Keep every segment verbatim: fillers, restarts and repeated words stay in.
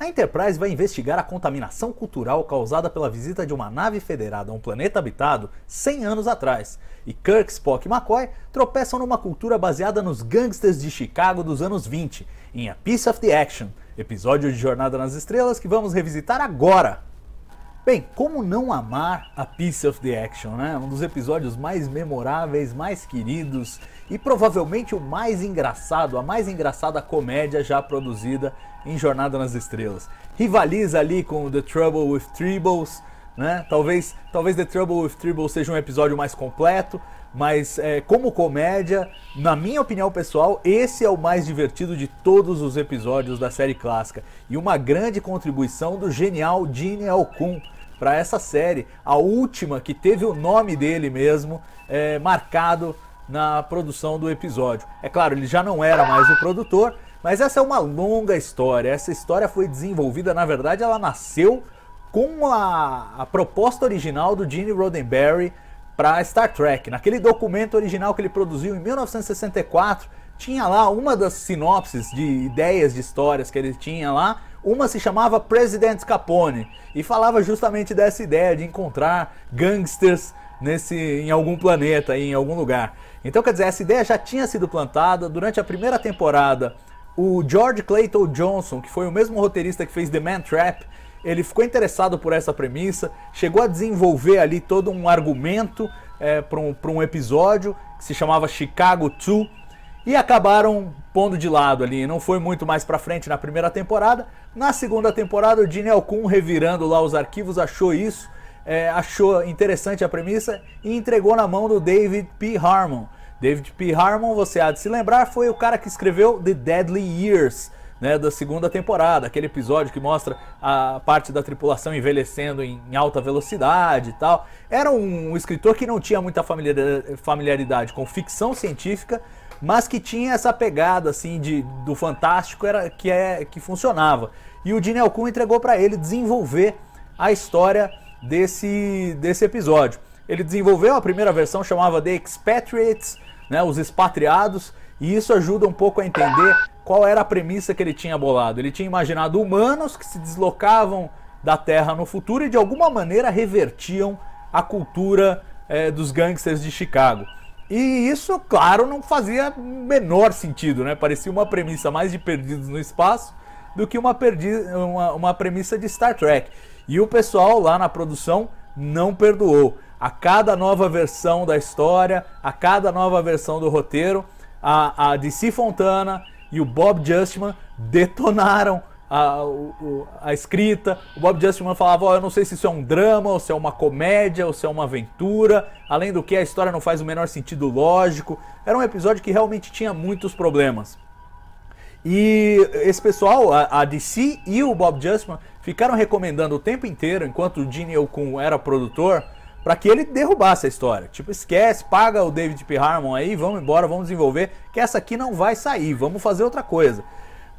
A Enterprise vai investigar a contaminação cultural causada pela visita de uma nave federada a um planeta habitado cem anos atrás, e Kirk, Spock e McCoy tropeçam numa cultura baseada nos gangsters de Chicago dos anos vinte, em A Piece of the Action, episódio de Jornada nas Estrelas que vamos revisitar agora! Bem, como não amar A Piece of the Action, né? Um dos episódios mais memoráveis, mais queridos e provavelmente o mais engraçado, a mais engraçada comédia já produzida em Jornada nas Estrelas. Rivaliza ali com The Trouble with Tribbles, né? Talvez, talvez The Trouble with Tribbles seja um episódio mais completo, mas é, como comédia, na minha opinião pessoal, esse é o mais divertido de todos os episódios da série clássica. E uma grande contribuição do genial Gene L. Coon para essa série, a última que teve o nome dele mesmo é, marcado na produção do episódio. É claro, ele já não era mais o produtor, mas essa é uma longa história. Essa história foi desenvolvida, na verdade ela nasceu com a, a proposta original do Gene Roddenberry para Star Trek. Naquele documento original que ele produziu em mil novecentos e sessenta e quatro, tinha lá uma das sinopses de ideias de histórias que ele tinha lá. Uma se chamava President Capone e falava justamente dessa ideia de encontrar gangsters nesse, em algum planeta, em algum lugar. Então, quer dizer, essa ideia já tinha sido plantada durante a primeira temporada. O George Clayton Johnson, que foi o mesmo roteirista que fez The Man Trap, ele ficou interessado por essa premissa, chegou a desenvolver ali todo um argumento é, para um, para um episódio que se chamava Chicago dois, e acabaram pondo de lado ali, não foi muito mais pra frente na primeira temporada. Na segunda temporada, o Gene Alcum, revirando lá os arquivos, achou isso, é, achou interessante a premissa e entregou na mão do David P. Harmon. David P. Harmon, você há de se lembrar, foi o cara que escreveu The Deadly Years, né, da segunda temporada, aquele episódio que mostra a parte da tripulação envelhecendo em alta velocidade e tal. Era um escritor que não tinha muita familiaridade com ficção científica, mas que tinha essa pegada assim de, do fantástico era, que, é, que funcionava. E o Gene L. Coon entregou para ele desenvolver a história desse, desse episódio. Ele desenvolveu a primeira versão, chamava The Expatriates, né, os expatriados, e isso ajuda um pouco a entender qual era a premissa que ele tinha bolado. Ele tinha imaginado humanos que se deslocavam da Terra no futuro e de alguma maneira revertiam a cultura é, dos gangsters de Chicago. E isso, claro, não fazia menor sentido, né? Parecia uma premissa mais de Perdidos no Espaço do que uma, uma, uma premissa de Star Trek. E o pessoal lá na produção não perdoou. A cada nova versão da história, a cada nova versão do roteiro, a, a D C Fontana e o Bob Justman detonaram a, a escrita. O Bob Justman falava, oh, eu não sei se isso é um drama, ou se é uma comédia, ou se é uma aventura. Além do que, a história não faz o menor sentido lógico. Era um episódio que realmente tinha muitos problemas. E esse pessoal, a, a D C e o Bob Justman, ficaram recomendando o tempo inteiro, enquanto o Gene L. Coon era produtor, para que ele derrubasse a história. Tipo, esquece, paga o David P. Harmon aí, vamos embora, vamos desenvolver, que essa aqui não vai sair, vamos fazer outra coisa.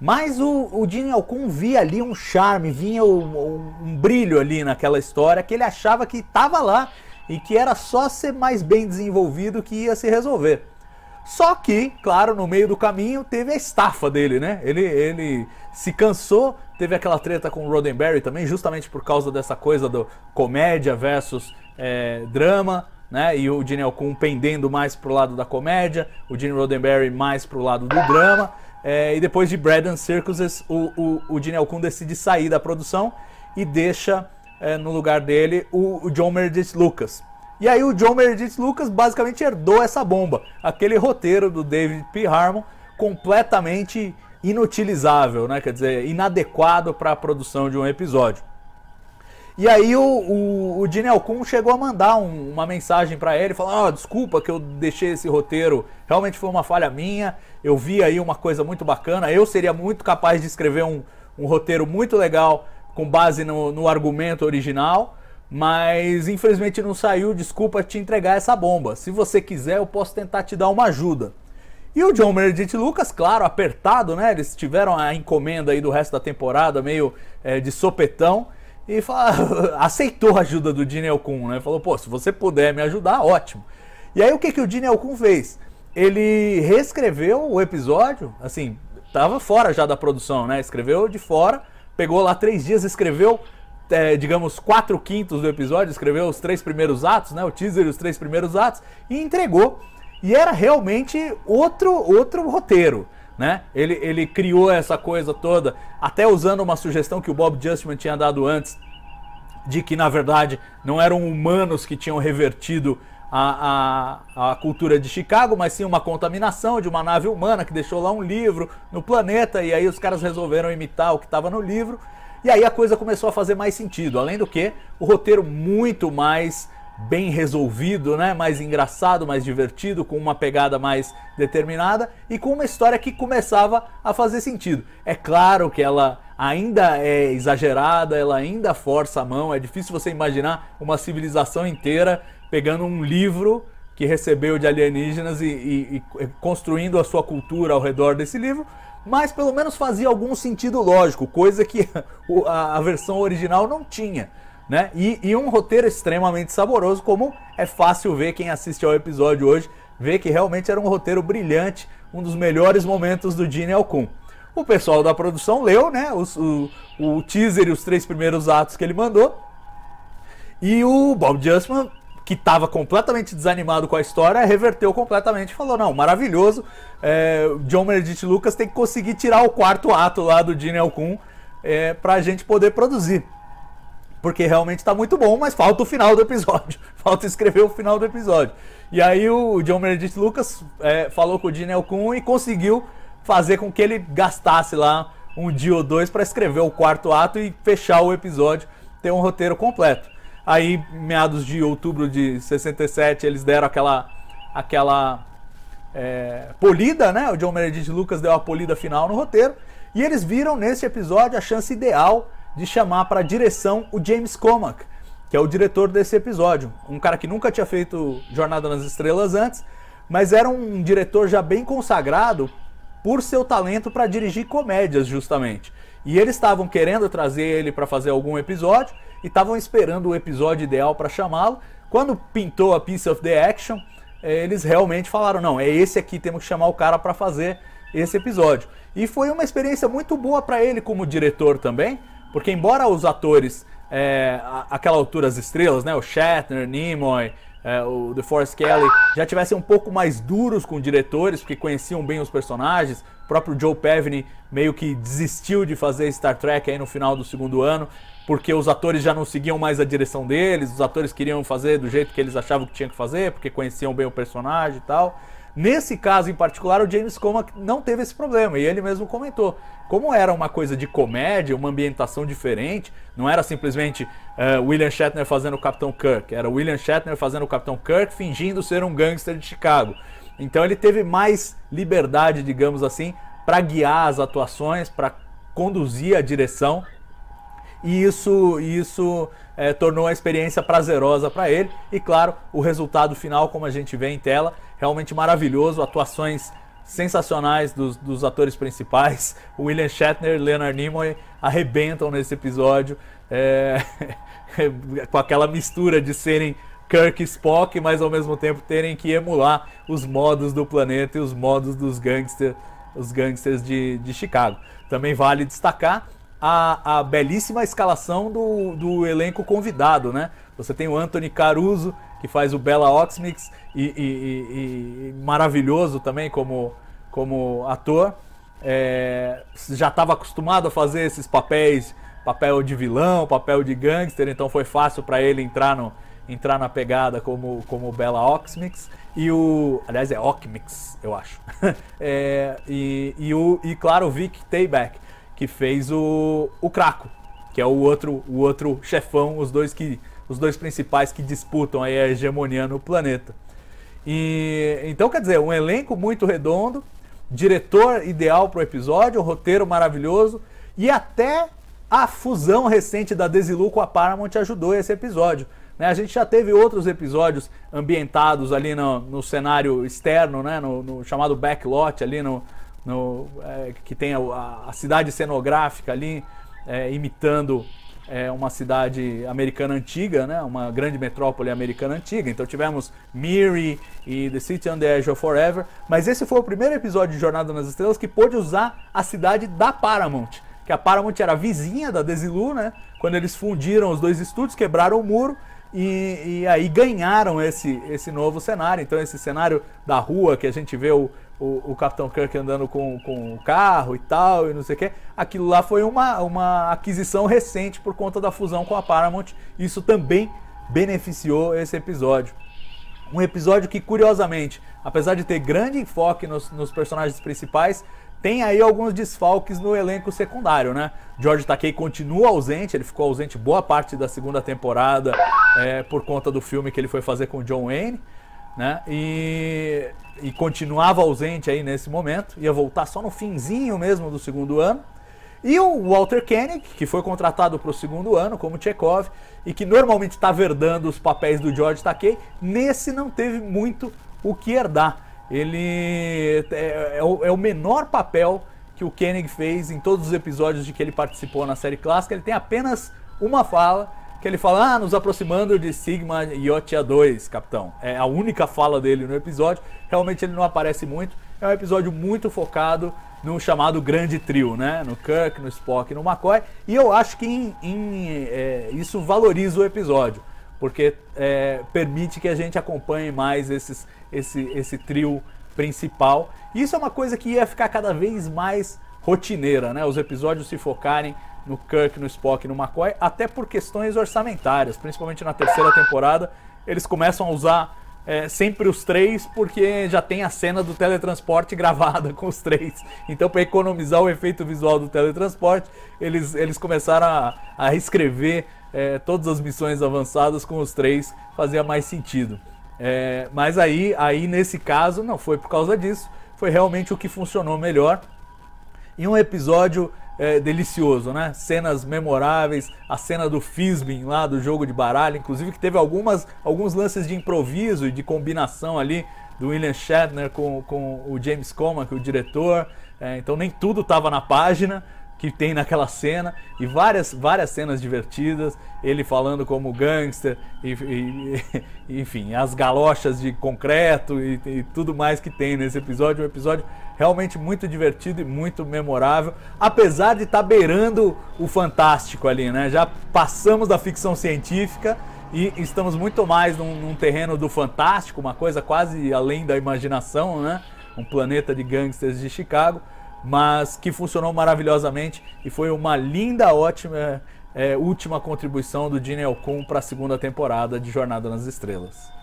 Mas o, o Gene L. Coon via ali um charme, vinha um, um brilho ali naquela história que ele achava que estava lá e que era só ser mais bem desenvolvido que ia se resolver. Só que, claro, no meio do caminho teve a estafa dele, né? Ele, ele se cansou, teve aquela treta com o Roddenberry também, justamente por causa dessa coisa do comédia versus é, drama, né? E o Gene L. Coon pendendo mais pro lado da comédia, o Gene Roddenberry mais pro lado do drama. É, e depois de Bread and Circuses, o, o, o Gene L. Coon decide sair da produção e deixa é, no lugar dele o, o John Meredith Lucas. E aí o John Meredith Lucas basicamente herdou essa bomba, aquele roteiro do David P. Harmon completamente inutilizável, né? Quer dizer, inadequado para a produção de um episódio. E aí o, o, o Gene L. Coon chegou a mandar um, uma mensagem para ele, falando, oh, desculpa que eu deixei esse roteiro, realmente foi uma falha minha, eu vi aí uma coisa muito bacana, eu seria muito capaz de escrever um, um roteiro muito legal com base no, no argumento original, mas infelizmente não saiu, desculpa te entregar essa bomba, se você quiser eu posso tentar te dar uma ajuda. E o John Meredith Lucas, claro, apertado, né? Eles tiveram a encomenda aí do resto da temporada, meio é, de sopetão, e fala, aceitou a ajuda do Gene L. Coon, né? Falou, pô, se você puder me ajudar, ótimo. E aí o que, que o Gene L. Coon fez? Ele reescreveu o episódio, assim, tava fora já da produção, né? Escreveu de fora pegou lá três dias, escreveu, é, digamos, quatro quintos do episódio, escreveu os três primeiros atos, né, o teaser e os três primeiros atos, e entregou. E era realmente outro, outro roteiro, né? Ele, ele criou essa coisa toda, até usando uma sugestão que o Bob Justman tinha dado antes, de que, na verdade, não eram humanos que tinham revertido a, a, a cultura de Chicago, mas sim uma contaminação de uma nave humana que deixou lá um livro no planeta, e aí os caras resolveram imitar o que estava no livro, e aí a coisa começou a fazer mais sentido, além do que o roteiro muito mais bem resolvido, né? Mais engraçado, mais divertido, com uma pegada mais determinada e com uma história que começava a fazer sentido. É claro que ela ainda é exagerada, ela ainda força a mão, é difícil você imaginar uma civilização inteira pegando um livro que recebeu de alienígenas e, e, e construindo a sua cultura ao redor desse livro, mas pelo menos fazia algum sentido lógico, coisa que a, a versão original não tinha. Né? E, e um roteiro extremamente saboroso, como é fácil ver quem assiste ao episódio hoje, vê que realmente era um roteiro brilhante, um dos melhores momentos do Gene L. Coon. O pessoal da produção leu, né, os, o, o teaser e os três primeiros atos que ele mandou, e o Bob Justman, que estava completamente desanimado com a história, reverteu completamente e falou, não, maravilhoso, é, John Meredith Lucas tem que conseguir tirar o quarto ato lá do Gene L. Coon, é, para a gente poder produzir. Porque realmente está muito bom, mas falta o final do episódio. Falta escrever o final do episódio. E aí o John Meredith Lucas é, falou com o Gene L. Coon e conseguiu fazer com que ele gastasse lá um dia ou dois para escrever o quarto ato e fechar o episódio, ter um roteiro completo. Aí, meados de outubro de sessenta e sete, eles deram aquela, aquela é, polida, né? O John Meredith Lucas deu a polida final no roteiro. E eles viram nesse episódio a chance ideal de chamar para direção o James Komack, que é o diretor desse episódio. Um cara que nunca tinha feito Jornada nas Estrelas antes, mas era um diretor já bem consagrado por seu talento para dirigir comédias, justamente. E eles estavam querendo trazer ele para fazer algum episódio e estavam esperando o episódio ideal para chamá-lo. Quando pintou A Piece of the Action, eles realmente falaram, não, é esse aqui, temos que chamar o cara para fazer esse episódio. E foi uma experiência muito boa para ele como diretor também, porque embora os atores, é, àquela altura as estrelas, né, o Shatner, Nimoy, é, o DeForest Kelley, já tivessem um pouco mais duros com diretores, porque conheciam bem os personagens, o próprio Joe Pevney meio que desistiu de fazer Star Trek aí no final do segundo ano, porque os atores já não seguiam mais a direção deles, os atores queriam fazer do jeito que eles achavam que tinham que fazer, porque conheciam bem o personagem e tal. Nesse caso em particular, o James Komack não teve esse problema, e ele mesmo comentou. Como era uma coisa de comédia, uma ambientação diferente, não era simplesmente uh, William Shatner fazendo o Capitão Kirk, era William Shatner fazendo o Capitão Kirk fingindo ser um gangster de Chicago. Então ele teve mais liberdade, digamos assim, para guiar as atuações, para conduzir a direção, e isso, isso é, tornou a experiência prazerosa para ele, e claro, o resultado final, como a gente vê em tela, realmente maravilhoso, atuações sensacionais dos, dos atores principais, William Shatner e Leonard Nimoy arrebentam nesse episódio, é, com aquela mistura de serem Kirk e Spock, mas ao mesmo tempo terem que emular os modos do planeta e os modos dos gangsters, os gangsters de, de Chicago. Também vale destacar A, a belíssima escalação do, do elenco convidado, né? Você tem o Anthony Caruso, que faz o Bela Oxmyx, e, e, e, e maravilhoso também como, como ator. É, já estava acostumado a fazer esses papéis, papel de vilão, papel de gangster, então foi fácil para ele entrar, no, entrar na pegada como, como Bela Oxmyx. E o... aliás, é Oxmyx, eu acho. é, e, e, o, e claro, o Vic Tayback, que fez o, o Craco, que é o outro, o outro chefão, os dois, que, os dois principais que disputam aí a hegemonia no planeta. E, então, quer dizer, um elenco muito redondo, diretor ideal para o episódio, um roteiro maravilhoso, e até a fusão recente da Desilu com a Paramount ajudou esse episódio. Né? A gente já teve outros episódios ambientados ali no, no cenário externo, né? no, no chamado backlot, ali no... No, é, que tem a, a cidade cenográfica ali, é, imitando é, uma cidade americana antiga, né? Uma grande metrópole americana antiga. Então tivemos Miri e The City on the Edge of Forever, mas esse foi o primeiro episódio de Jornada nas Estrelas que pôde usar a cidade da Paramount, que a Paramount era vizinha da Desilu, né? Quando eles fundiram os dois estúdios, quebraram o muro e, e aí ganharam esse, esse novo cenário. Então esse cenário da rua que a gente vê o, o, o Capitão Kirk andando com, com o carro e tal, e não sei o que, aquilo lá foi uma, uma aquisição recente por conta da fusão com a Paramount. Isso também beneficiou esse episódio. Um episódio que, curiosamente, apesar de ter grande enfoque nos, nos personagens principais, tem aí alguns desfalques no elenco secundário, né? George Takei continua ausente, ele ficou ausente boa parte da segunda temporada é, por conta do filme que ele foi fazer com John Wayne, né? E, e continuava ausente aí nesse momento, ia voltar só no finzinho mesmo do segundo ano. E o Walter Koenig, que foi contratado para o segundo ano como Chekhov e que normalmente está herdando os papéis do George Takei, nesse não teve muito o que herdar. Ele é, é, o, é o menor papel que o Koenig fez em todos os episódios de que ele participou na série clássica. Ele tem apenas uma fala, que ele fala, ah, nos aproximando de Sigma Iotia dois, capitão. É a única fala dele no episódio, realmente ele não aparece muito. É um episódio muito focado no chamado grande trio, né? No Kirk, no Spock e no McCoy. E eu acho que em, em, é, isso valoriza o episódio, porque é, permite que a gente acompanhe mais esses, esse, esse trio principal. E isso é uma coisa que ia ficar cada vez mais rotineira, né? Os episódios se focarem no Kirk, no Spock, no McCoy, até por questões orçamentárias, principalmente na terceira temporada. Eles começam a usar é, sempre os três, porque já tem a cena do teletransporte gravada com os três. Então, para economizar o efeito visual do teletransporte, eles, eles começaram a, a escrever... É, todas as missões avançadas com os três, fazia mais sentido. É, mas aí, aí, nesse caso, não foi por causa disso, foi realmente o que funcionou melhor. E um episódio é, delicioso, né? Cenas memoráveis, a cena do Fizbin lá, do jogo de baralho, inclusive que teve algumas, alguns lances de improviso e de combinação ali do William Shatner com, com o James Komack, o diretor. É, então nem tudo estava na página que tem naquela cena, e várias, várias cenas divertidas, ele falando como gangster, e, e, enfim, as galochas de concreto e, e tudo mais que tem nesse episódio. Um episódio realmente muito divertido e muito memorável, apesar de estar beirando o fantástico ali, né? Já passamos da ficção científica e estamos muito mais num, num terreno do fantástico, uma coisa quase além da imaginação, né? Um planeta de gangsters de Chicago, mas que funcionou maravilhosamente e foi uma linda, ótima, é, última contribuição do Gene L. Coon para a segunda temporada de Jornada nas Estrelas.